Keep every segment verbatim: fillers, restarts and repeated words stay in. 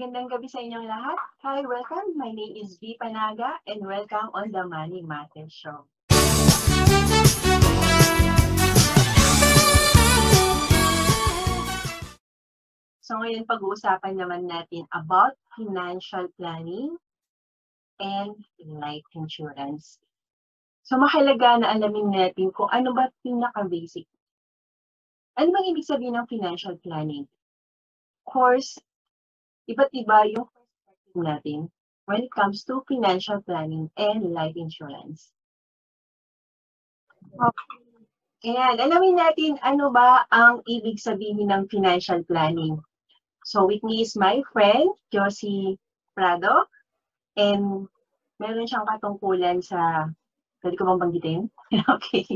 Magandang gabi sa inyong lahat. Hi, welcome. My name is Vie Panaga and welcome on The Money Matters Show. So ngayon pag-uusapan naman natin about financial planning and life insurance. So mahalaga na alamin natin kung ano ba pinaka-basic. Ano bang ibig sabihin ng financial planning? Of course, iba't iba yung perspective natin when it comes to financial planning and life insurance. Okay. Ayan, alamin natin ano ba ang ibig sabihin ng financial planning. So with me is my friend, Josie Prado. And meron siyang katungkulan sa... Pwede ko bang banggitin? Okay.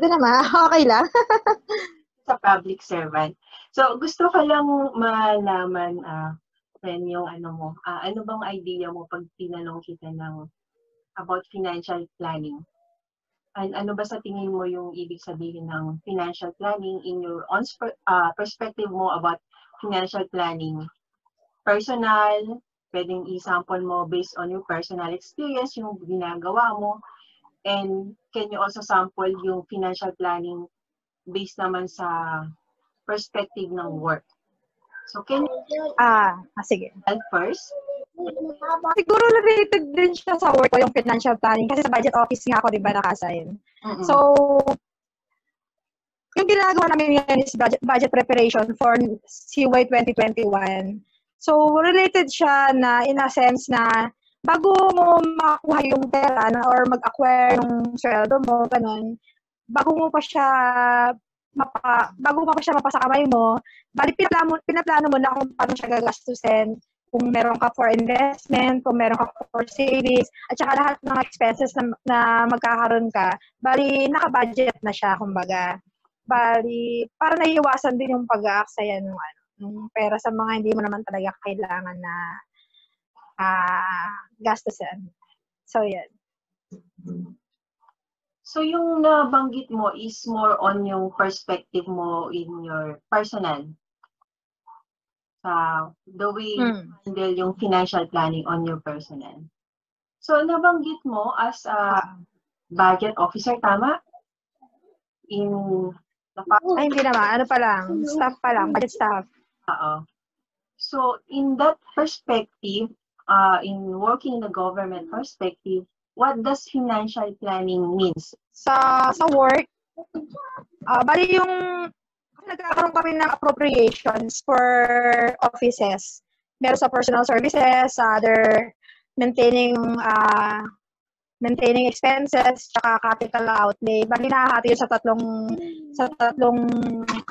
Pwede naman. Okay lang. Sa public servant. So gusto ko lang malaman... Uh, friend, yung ano mo, uh, ano bang idea mo pag tinanong kita ng about financial planning? And ano ba sa tingin mo yung ibig sabihin ng financial planning in your own uh, perspective mo about financial planning? Personal, pwedeng i-sample mo based on your personal experience, yung ginagawa mo. And can you also sample yung financial planning based naman sa perspective ng work? So, can you... Ah, ah sige. First? Siguro related din siya sa work ko, yung financial planning. Kasi sa budget office nga ako, di ba, naka-assign. Mm-hmm. So, yung ginagawa namin ngayon is budget, budget preparation for C Y twenty twenty-one. So, related siya na in a sense na bago mo makuha yung pera na, or mag-acquire yung sweldo mo, ganun, bago mo pa siya... Mapa, bago pa pa siya mapasa kamay mo, bali pinaplano, pinaplano mo na kung paano siya gagastusin, kung meron ka for investment, kung meron ka for savings, at saka lahat ng expenses na, na magkakaroon ka, bali naka-budget na siya, kumbaga. Bali, para naiiwasan din yung pag-aaksaya ng ano, ng pera sa mga hindi mo naman talaga kailangan na uh, gastusin. So, yan. So, yung nabanggit mo is more on yung perspective mo in your personal. Uh, the way hmm. you handle yung financial planning on your personal. So, nabanggit mo as a budget officer, tama? In the Ay, hindi naman. Ano pa lang? Staff pa lang. Budget staff. Uh-oh. So, in that perspective, uh, in working in the government perspective, what does financial planning means? Sa sa work, uh, bali yung nagkakaroon kami ng appropriations for offices. Meron sa personal services, sa other maintaining uh, maintaining expenses, tsaka capital outlay. Bali nahahati yun sa tatlong sa tatlong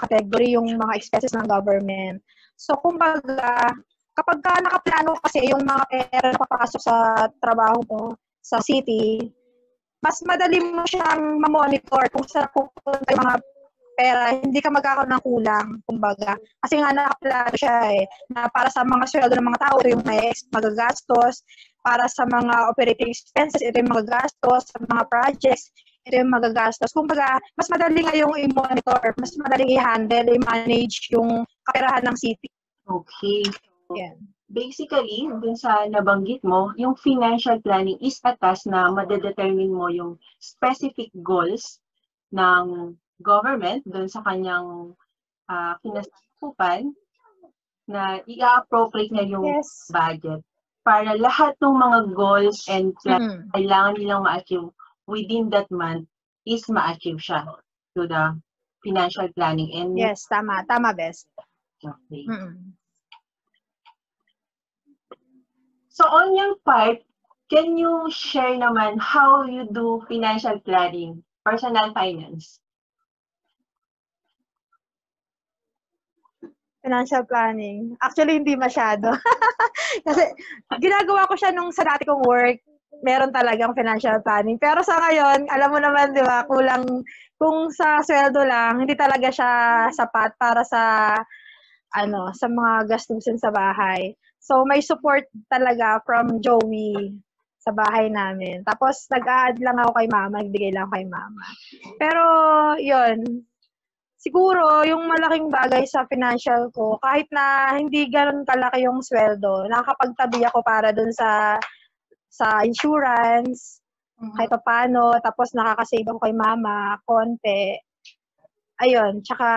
category yung mga expenses ng government. So kumbaga, kapag ka nakaplano kasi yung mga pera na papasok sa trabaho mo, sa city, mas madali mo siyang ma-monitor kung saan pupunta yung mga pera. Hindi ka magkakaroon ng kulang, kumbaga. Kasi nga nakaplano siya eh, na para sa mga sweldo ng mga tao, ito yung may magagastos. Para sa mga operating expenses, ito yung magagastos. Sa mga projects, ito yung magagastos. Kumbaga, mas madali nga yung i-monitor, mas madali i-handle, i-manage yung kaperahan ng city. Okay. Yeah. Basically, dun sa nabanggit mo, yung financial planning is a task na madedetermine mo yung specific goals ng government dun sa kanyang uh, pinasakupan na i-appropriate na yung yes. budget para lahat ng mga goals and plans mm. kailangan nilang ma-achieve within that month is ma-achieve siya to the financial planning. And yes, tama. Tama, best. Okay. Mm-mm. So on your part, can you share naman how you do financial planning, personal finance? Financial planning? Actually, hindi masyado. Kasi ginagawa ko siya nung sa dati kong work, meron talagang financial planning. Pero sa ngayon, alam mo naman, di ba, kulang, kung sa sweldo lang, hindi talaga siya sapat para sa, ano, sa mga gastusin sa bahay. So, may support talaga from Joey sa bahay namin. Tapos, nag-a-add lang ako kay mama. Nagbigay lang kay mama. Pero, yun. Siguro, yung malaking bagay sa financial ko, kahit na hindi ganun kalaki yung sweldo, nakakapagtabi ako para dun sa sa insurance, mm-hmm. kahit pa paano, tapos nakakasave ako kay mama, konti. Ayun, tsaka,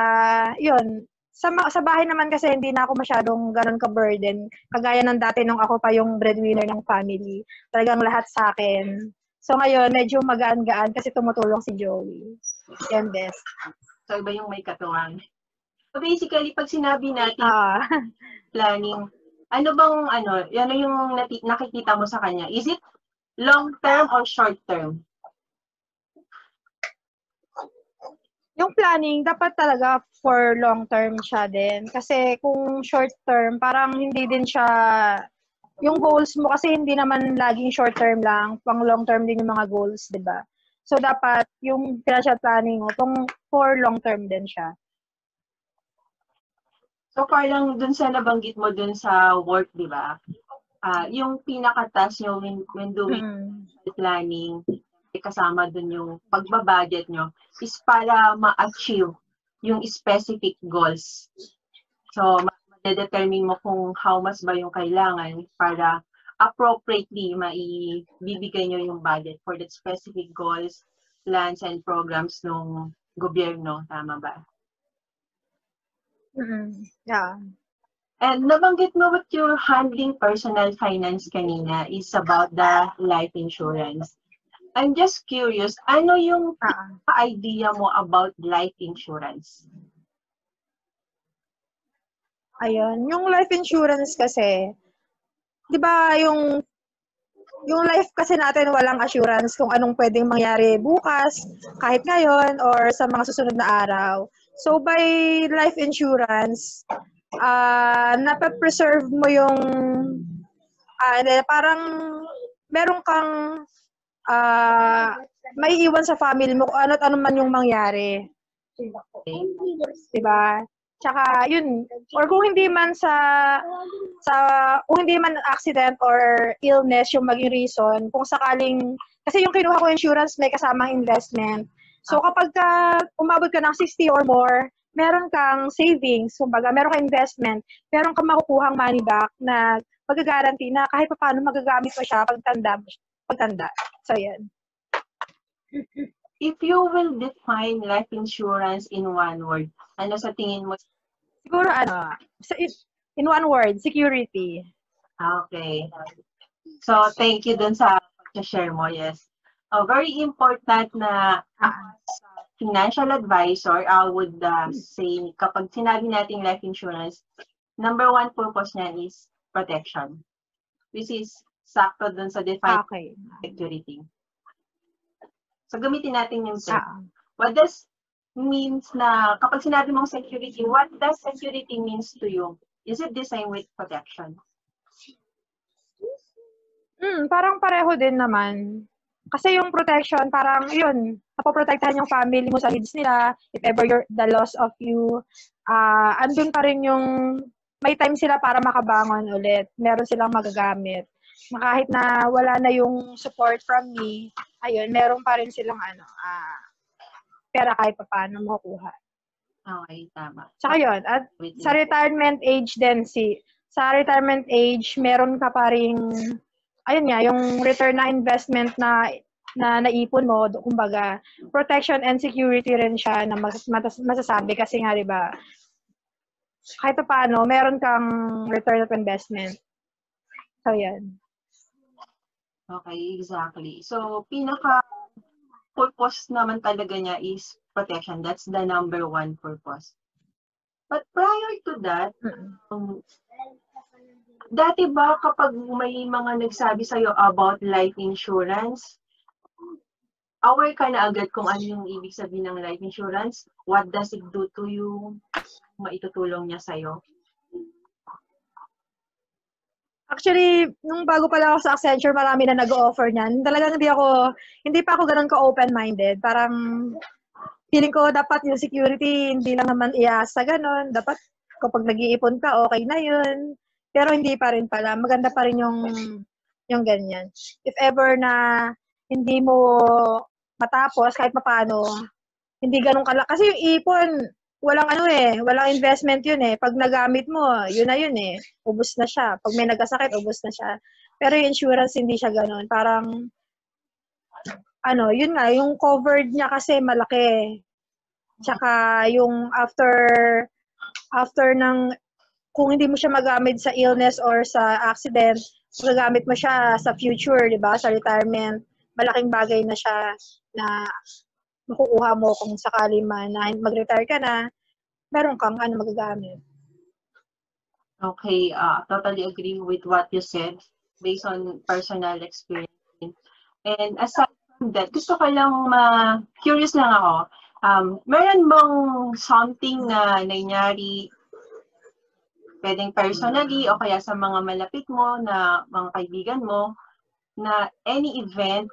yun, sa, sa bahay naman kasi hindi na ako masyadong ganun ka-burden. Kagaya ng dati nung ako pa yung breadwinner ng family. Talagang lahat sa akin. So ngayon, medyo magaan-gaan kasi tumutulong si Joey. Yan best. So, iba yung may katuwang. So, basically, pag sinabi natin, uh, planning, ano bang, ano, ano yung nakikita mo sa kanya? Is it long-term or short-term? Yung planning, dapat talaga for long-term siya din. Kasi kung short-term, parang hindi din siya, yung goals mo, kasi hindi naman laging short-term lang, pang long-term din yung mga goals, di ba? So, dapat yung financial planning mo, kung for long-term din siya. So, parang dun sa nabanggit mo dun sa work, di ba? Uh, yung pinaka-task nyo when, when doing mm. planning, kasama dun yung pagbabudget nyo, is para ma-achieve yung specific goals. So, ma-determine mo kung how much ba yung kailangan para appropriately maibibigay nyo yung budget for the specific goals, plans, and programs ng gobyerno. Tama ba? Mm-hmm. Yeah. And nabanggit mo what your handling personal finance kanina is about the life insurance. I'm just curious, ano yung uh-huh. idea mo about life insurance? Ayun. Yung life insurance kasi, di ba yung yung life kasi natin walang assurance kung anong pwedeng mangyari bukas, kahit ngayon or sa mga susunod na araw. So by life insurance, ah uh, napapreserve mo yung uh, parang meron kang uh, may iwan sa family mo kung ano't ano man yung mangyari. Di ba? Tsaka yun, or kung hindi man sa, sa kung hindi man accident or illness yung maging reason, kung sakaling, kasi yung kinuha ko insurance may kasamang investment. So kapag ka, umabot ka ng sixty or more, meron kang savings, kumbaga, meron kang investment, meron kang makukuhang money back na mag-guarantee na kahit pa paano magagamit mo siya pagtanda. pagtanda. So yan. If you will define life insurance in one word, ano sa tingin mo? Siguro ano, in one word, security. Okay. So, thank you dun sa share mo, yes. Uh, very important na uh, financial advisor, I would uh, say, kapag sinabi natin life insurance, number one purpose niya is protection. Which is sakto dun sa define okay. security. So, gamitin natin yung term. What does means na kapag sinabi mong security, what does security means to you? Is it the same with protection? Hmm, parang pareho din naman. Kasi yung protection, parang yun, napoprotektahan yung family mo sa needs nila, if ever you're the loss of you, uh, andun pa rin yung may time sila para makabangon ulit. Meron silang magagamit. Kahit na wala na yung support from me, ayun, meron pa rin silang ano, ah, uh, pera kahit pa paano makukuha. Okay, tama. Tsaka yun, at sa retirement age din, si, sa retirement age, meron ka pa rin, ayun nga, yung return na investment na, na naipon mo, kumbaga, protection and security rin siya na mas, mas, masasabi kasi nga, di ba, kahit pa paano, meron kang return of investment. So, yan. Okay, exactly. So, pinaka purpose naman talaga niya is protection. That's the number one purpose. But prior to that, mm-hmm. um, dati ba kapag may mga nagsabi sa'yo about life insurance, aware ka na agad kung ano yung ibig sabihin ng life insurance? What does it do to you? Maitutulong niya sa'yo? Actually, nung bago pala ako sa Accenture, marami na nag-o-offer niyan. Talagang hindi ako, hindi pa ako ganun ka-open-minded. Parang, feeling ko dapat yung security, hindi lang naman iasa ganun. Dapat, kapag nag-iipon ka, okay na yun. Pero hindi pa rin pala. Maganda pa rin yung, yung ganyan. If ever na hindi mo matapos, kahit paano, hindi ganun kalaki. Kasi yung ipon, walang ano eh, walang investment yun eh. Pag nagamit mo, yun na yun eh. Ubus na siya. Pag may nagkasakit, ubus na siya. Pero yung insurance, hindi siya ganun. Parang, ano, yun nga, yung covered niya kasi malaki. Tsaka yung after, after ng, kung hindi mo siya magamit sa illness or sa accident, magagamit mo siya sa future, di ba? Sa retirement. Malaking bagay na siya na makukuha mo kung sakali man na mag-retire ka na, meron kang ano magagamit. Okay, uh, totally agree with what you said based on personal experience. And aside from that, gusto ko lang ma-curious lang ako, um, meron bang something na nangyari pwedeng personally o kaya sa mga malapit mo na mga kaibigan mo na any event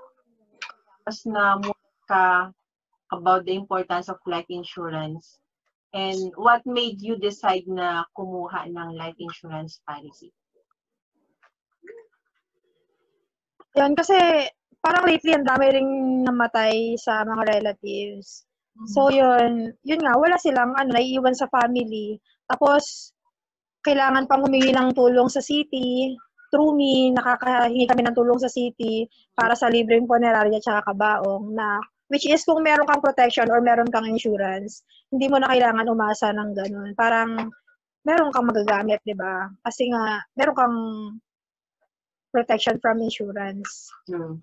mas na ka about the importance of life insurance and what made you decide na kumuha ng life insurance policy? Yan kasi parang lately ang dami ring namatay sa mga relatives. Mm-hmm. So yun, yun nga wala silang ano, naiiwan sa family. Tapos kailangan pang humingi ng tulong sa city. Through me, nakakahingi kami ng tulong sa city para sa libreng punerarya tsaka kabaong na which is kung meron kang protection or meron kang insurance, hindi mo na kailangan umasa ng ganun. Parang meron kang magagamit, di ba? Kasi nga, meron kang protection from insurance. Hmm.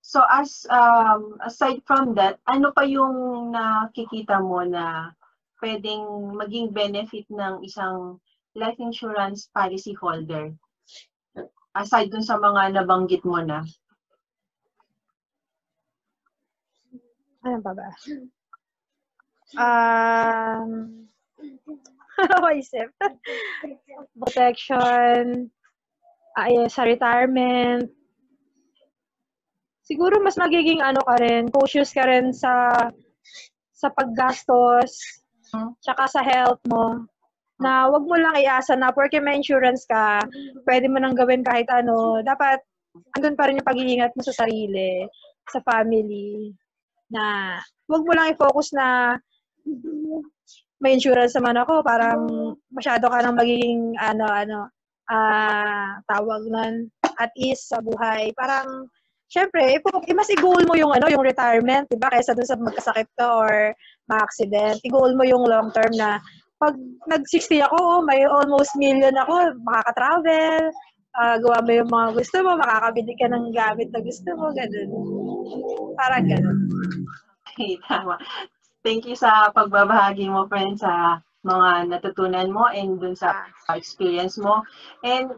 So as um, aside from that, ano pa yung nakikita mo na pwedeng maging benefit ng isang life insurance policy holder? Aside dun sa mga nabanggit mo na. Ano pa ba? Um, ano ba isip? Protection, ay, sa retirement. Siguro mas magiging ano ka rin, cautious ka rin sa, sa paggastos. Tsaka sa health mo, na wag mo lang iasa na porque may insurance ka, pwede mo nang gawin kahit ano. Dapat, andun pa rin yung pag-iingat mo sa sarili, sa family, na wag mo lang i-focus na may insurance naman ako, parang masyado ka nang magiging ano, ano, ah, tawag nun, at ease sa buhay. Parang, siyempre, mas i-goal mo yung ano, yung retirement, 'di ba? Kaysa dun sa magkasakit ka or ma-accident. I-goal mo yung long term na pag nag-sixty ako, may almost million ako, makaka-travel, uh, gawa mo yung mga gusto mo, makakabili ka ng gamit na gusto mo, ganun. Parang ganun. Okay, tama. Thank you sa pagbabahagi mo, friend, sa mga natutunan mo and dun sa experience mo. And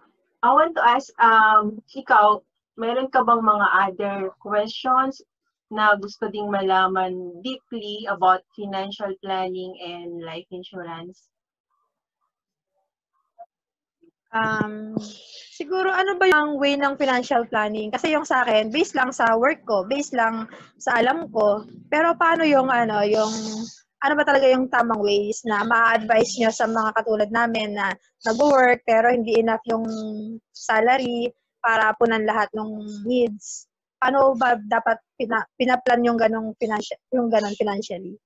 I want to ask, um, ikaw, meron ka bang mga other questions na gusto ding malaman deeply about financial planning and life insurance? Um, siguro ano ba yung way ng financial planning? Kasi yung sa akin, based lang sa work ko, based lang sa alam ko. Pero paano yung ano, yung ano ba talaga yung tamang ways na ma-advise nyo sa mga katulad namin na nag-work pero hindi enough yung salary para punan lahat ng needs? Ano ba dapat pina, pinaplan yung ganong financial, yung ganong financially?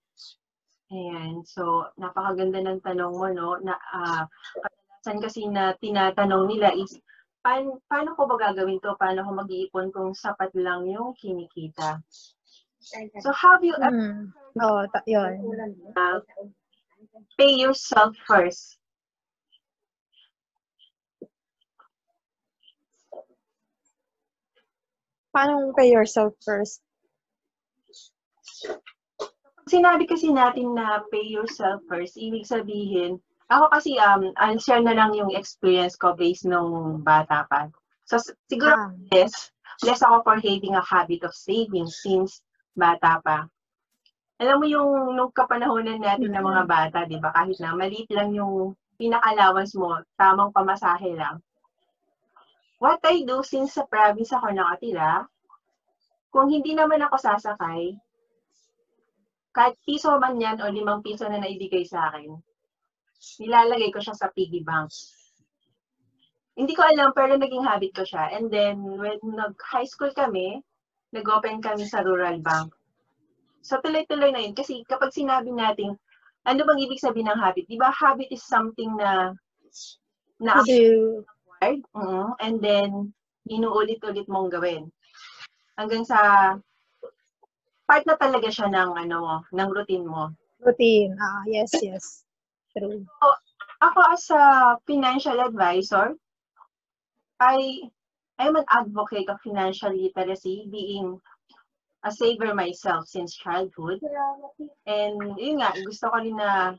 Ayan, so napakaganda ng tanong mo, no? Na uh, kadalasan kasi na tinatanong nila is paano, paano ko ba gagawin to? Paano ko mag-iipon kung sapat lang yung kinikita? So have you hmm. ever oh, ta- yun. Uh, pay yourself first? Paano pay yourself first? Sinabi kasi natin na pay yourself first, ibig sabihin, ako kasi, um, I'll share na lang yung experience ko based nung bata pa. So, siguro ah. less, less ako for having a habit of saving since bata pa. Alam mo yung nung kapanahonan natin mm-hmm. ng mga bata, di ba? Kahit na maliit lang yung pinaka-allowance mo, tamang pamasahe lang. What I do since sa province ako nakatira, kung hindi naman ako sasakay, kahit piso man yan o limang piso na naibigay sa akin, nilalagay ko siya sa piggy bank. Hindi ko alam pero naging habit ko siya. And then when nag-high school kami, nag-open kami sa Rural Bank. So tuloy-tuloy na yun. Kasi kapag sinabi natin, ano bang ibig sabihin ng habit? Diba habit is something na na acquired, uh-huh. and then inuulit-ulit mong gawin. Hanggang sa part na talaga siya ng ano ng routine mo. Routine. Ah, yes, yes. True. So, ako as a financial advisor, I I'm an advocate of financial literacy, being a saver myself since childhood. And yun nga, gusto ko rin na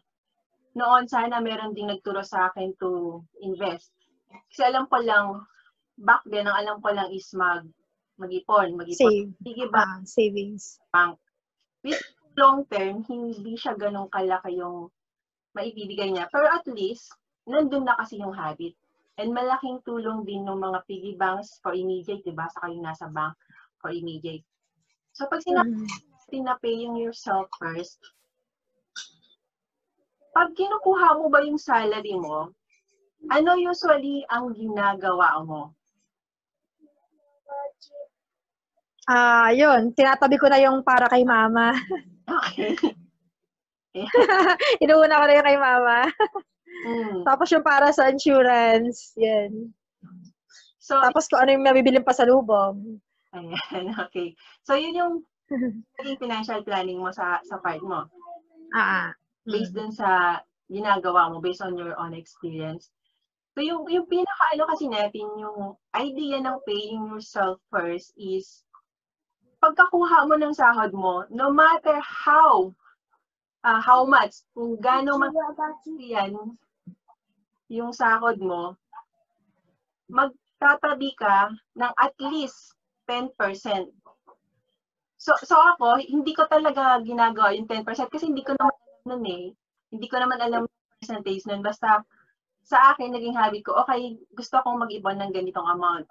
noon sana meron ding nagturo sa akin to invest. Kasi alam ko lang, back then, ang alam ko lang is mag mag-ipon, mag-ipon. Sige ba? Uh, savings. Bank. With long term, hindi siya ganun kalaki yung maibibigay niya. Pero at least, nandun na kasi yung habit. And malaking tulong din ng mga piggy banks for immediate, diba? Saka yung nasa bank for immediate. So pag sinabi natin na paying yourself first, pag kinukuha mo ba yung salary mo, ano usually ang ginagawa mo? Ah, uh, yun. Tinatabi ko na yung para kay mama. Okay. Inuuna ko na yung kay mama. Mm. Tapos yung para sa insurance. Yan. So, tapos kung ano yung mabibiling pasalubong. Ayan, okay. So, yun yung financial planning mo sa sa part mo. Ah. Based mm. dun sa ginagawa mo, based on your own experience. So, yung, yung pinaka-ano kasi natin, yung idea ng paying yourself first is pagkakuha mo ng sahod mo, no matter how, uh, how much, kung gano'ng mag-yan yung sahod mo, magtatabi ka ng at least ten percent. So, so ako, hindi ko talaga ginagawa yung ten percent kasi hindi ko naman alam nun eh. Hindi ko naman alam yung percentage nun. Basta sa akin, naging habit ko, okay, gusto kong mag-ibon ng ganitong amount.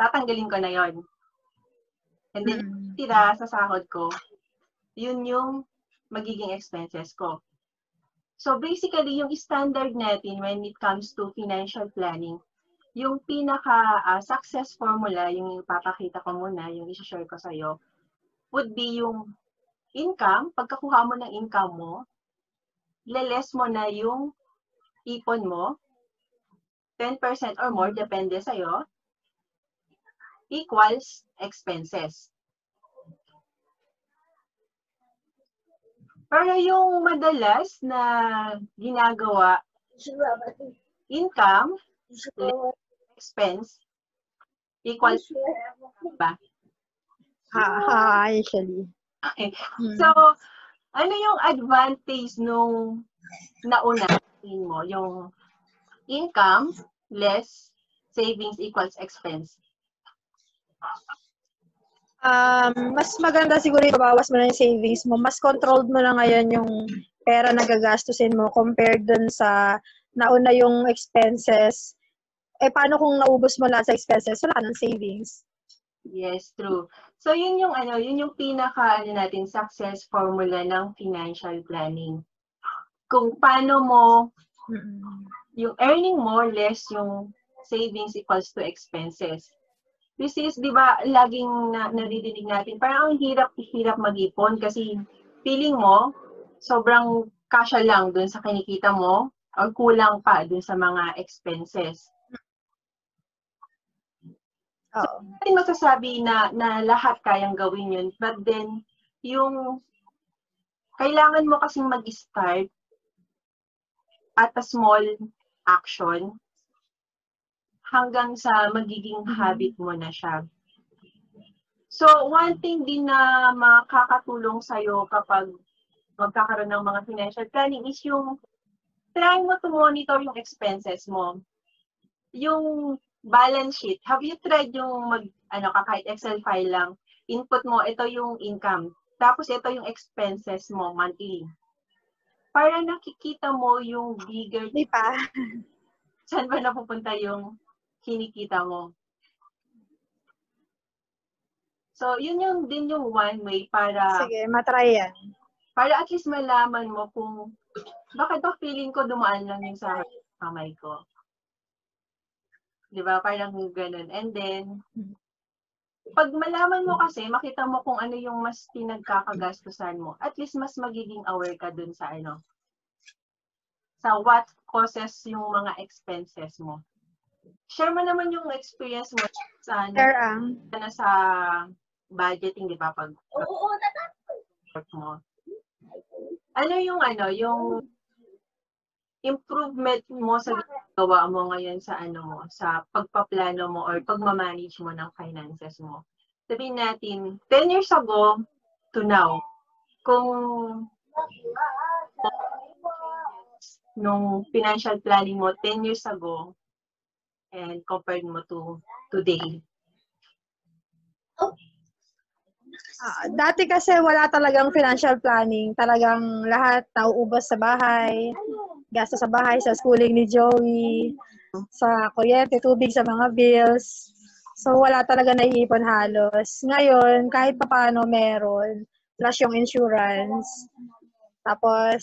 Tatanggalin ko na yon. And then, yung tira sa sahod ko, yun yung magiging expenses ko. So, basically, yung standard natin when it comes to financial planning, yung pinaka-success uh, formula, yung ipapakita ko muna, yung isashare ko sa'yo, would be yung income. Pagkakuha mo ng income mo, lales mo na yung ipon mo, ten percent or more, depende sa'yo, equals expenses. Pero yung madalas na ginagawa, income, expense, equals ba? Ha, actually. Okay. So, ano yung advantage nung nauna mo? Yung income less savings equals expense. Um, mas maganda siguro yung bawas mo na yung savings mo. Mas controlled mo na ngayon yung pera na gagastusin mo compared dun sa nauna yung expenses. Eh, paano kung naubos mo lahat sa expenses? Wala ka ng savings. Yes, true. So, yun yung ano, yun yung pinaka, ano natin, success formula ng financial planning. Kung paano mo, yung earning mo less yung savings equals to expenses. This is, di ba, laging na, naririnig natin, parang ang hirap-hirap mag-ipon kasi feeling mo, sobrang kasya lang dun sa kinikita mo or kulang pa dun sa mga expenses. Oh. So, hindi masasabi na, na lahat kayang gawin yun, but then, yung kailangan mo kasing mag-start at a small action hanggang sa magiging habit mo na siya. So, one thing din na makakatulong sa'yo kapag magkakaroon ng mga financial planning is yung try mo to monitor yung expenses mo. Yung balance sheet, have you tried yung mag, ano, kahit Excel file lang, input mo, ito yung income, tapos ito yung expenses mo monthly. Para nakikita mo yung bigger... Di pa. Saan ba napupunta yung kinikita mo. So, yun yung din yung one way para... Sige, matry yan. Para at least malaman mo kung bakit ba feeling ko dumaan lang yung sa kamay ko. Diba? Parang ganun. And then, Pag malaman mo kasi, makita mo kung ano yung mas pinagkakagastusan mo. At least mas magiging aware ka dun sa ano. Sa what causes yung mga expenses mo. Share mo naman yung experience mo sa ano, Sir, um, na sa budgeting, di ba? Pag oo, natapos mo. Ano yung ano, yung improvement mo sa gawa mo ngayon sa ano mo, sa pagpaplano mo or pagmamanage mo ng finances mo. Sabihin natin, ten years ago to now, kung nung financial planning mo ten years ago and compared mo to today. Oh. Uh, dati kasi wala talagang financial planning. Talagang lahat nauubos sa bahay. Gasta sa bahay, sa schooling ni Joey, sa kuryente, tubig, sa mga bills. So wala talaga naiipon halos. Ngayon, kahit papaano meron. Plus yung insurance. Tapos,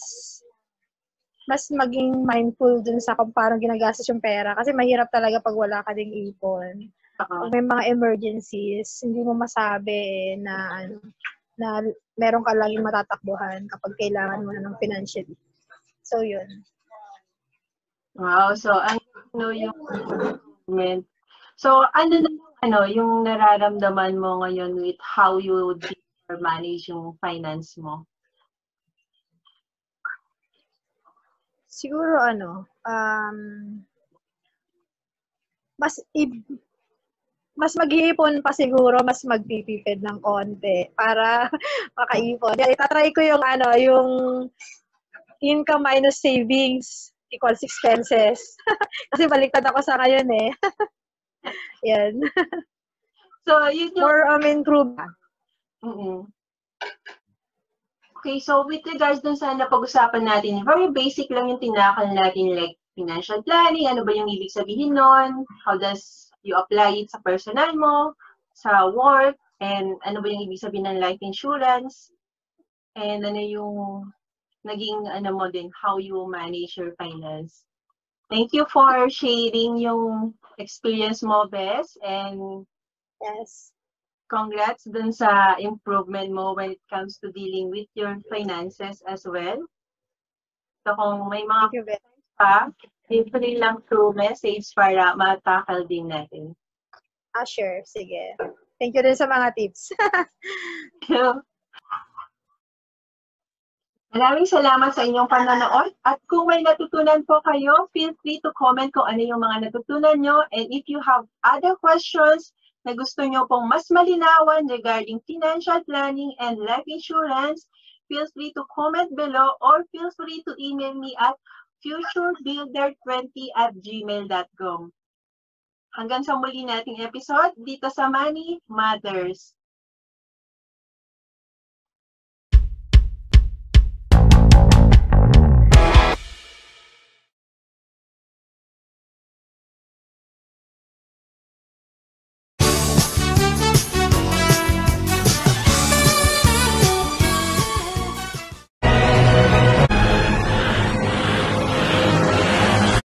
mas maging mindful dun sa kung paano ginagastos yung pera. Kasi mahirap talaga pag wala ka ding ipon. Uh-huh. May mga emergencies, hindi mo masabi eh, na, na meron ka laging matatakbuhan kapag kailangan mo na ng financial. So, yun. Wow. So, ano yung moment? So, ano na yung, ano, yung nararamdaman mo ngayon with how you would manage yung finance mo? Siguro, ano, um, mas i- mas mag-iipon pa siguro, mas magpipipid ng konti para makaipon. Yan, itatry ko yung ano, yung income minus savings equals expenses. Kasi baliktad ako sa ngayon eh. Yan. So, yun yung... Or um, improve. Mm-mm. Okay, so with regards dun sa napag-usapan natin, very basic lang yung tinakal natin, like financial planning, ano ba yung ibig sabihin nun? How does you apply it sa personal mo, sa work, and ano ba yung ibig sabihin ng life insurance, and ano yung naging ano mo din, how you manage your finance. Thank you for sharing yung experience mo, Bess, and yes, congrats dun sa improvement mo when it comes to dealing with your finances as well. So kung may mga Thank you, Bess. pa, Simply lang through message para matakal din natin. Ah, sure. Sige. Thank you din sa mga tips. So, maraming salamat sa inyong panonood. At kung may natutunan po kayo, feel free to comment kung ano yung mga natutunan nyo. And if you have other questions na gusto nyo pong mas malinawan regarding financial planning and life insurance, feel free to comment below or feel free to email me at futurebuilder twenty at gmail dot com. Hanggang sa muli nating episode dito sa Money Matters.